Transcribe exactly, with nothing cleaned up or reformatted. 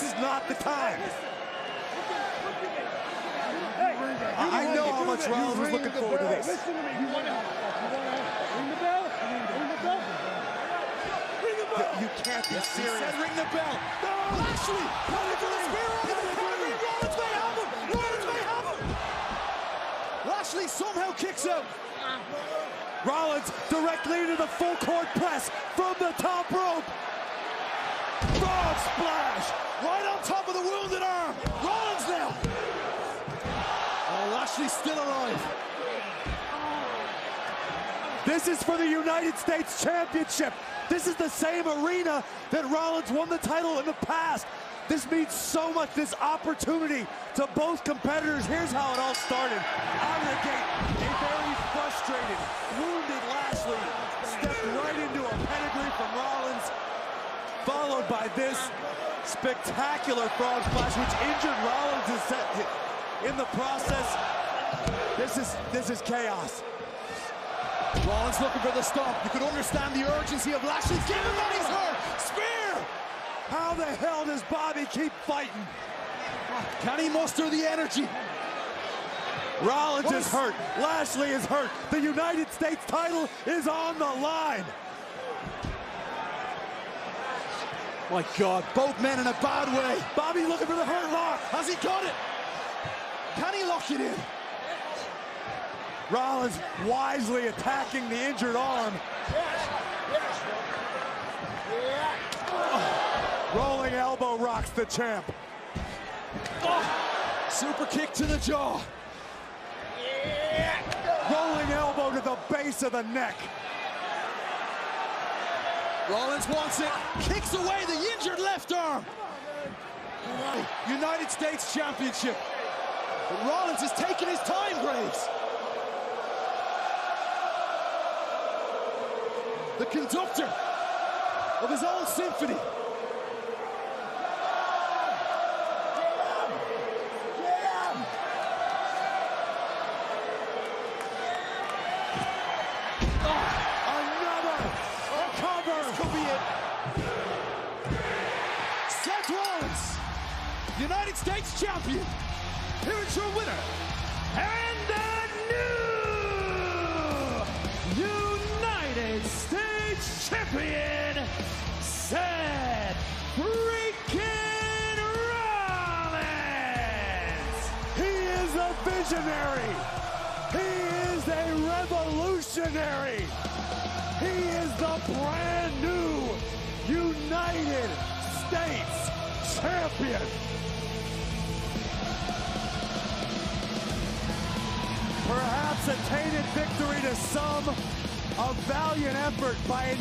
This is not the time. I know how much Rollins was looking forward to this. Listen to me. You want to ring the bell? Ring the bell. Ring the bell. You can't be serious. He said ring the bell. No. Lashley put it to the spear on the corner. Rollins may have him. Rollins may have him. Lashley somehow kicks out. Rollins directly into the full court press from the top rope. Frog splash right on top of the wounded arm. Rollins now. Oh, Lashley's still alive. This is for the United States Championship. This is the same arena that Rollins won the title in the past. This means so much, this opportunity to both competitors. Here's how it all started. Out of the gate, a very frustrated, wounded Lashley stepped right into a pedigree from Rollins, followed by this spectacular frog splash, which injured Rollins in the process. This is, this is chaos. Rollins looking for the stop. You could understand the urgency of Lashley. Give him that, he's hurt. Spear! How the hell does Bobby keep fighting? Can he muster the energy? Rollins is hurt. Lashley is hurt. The United States title is on the line. My God, both men in a bad way. Bobby looking for the hurt lock. Has he got it? Can he lock it in? Rollins wisely attacking the injured arm. Yes, yes. Yeah. Oh. Rolling elbow rocks the champ. Oh. Super kick to the jaw. Yeah. Rolling elbow to the base of the neck. Rollins wants it. Kicks away the injured left arm. On, United States Championship. But Rollins is taking his time, Graves. The conductor of his own symphony. United States champion. Here is your winner, and the new United States champion, Seth freaking Rollins. He is a visionary. He is a revolutionary. He is the brand new United States champion. Perhaps a tainted victory to some, a valiant effort by an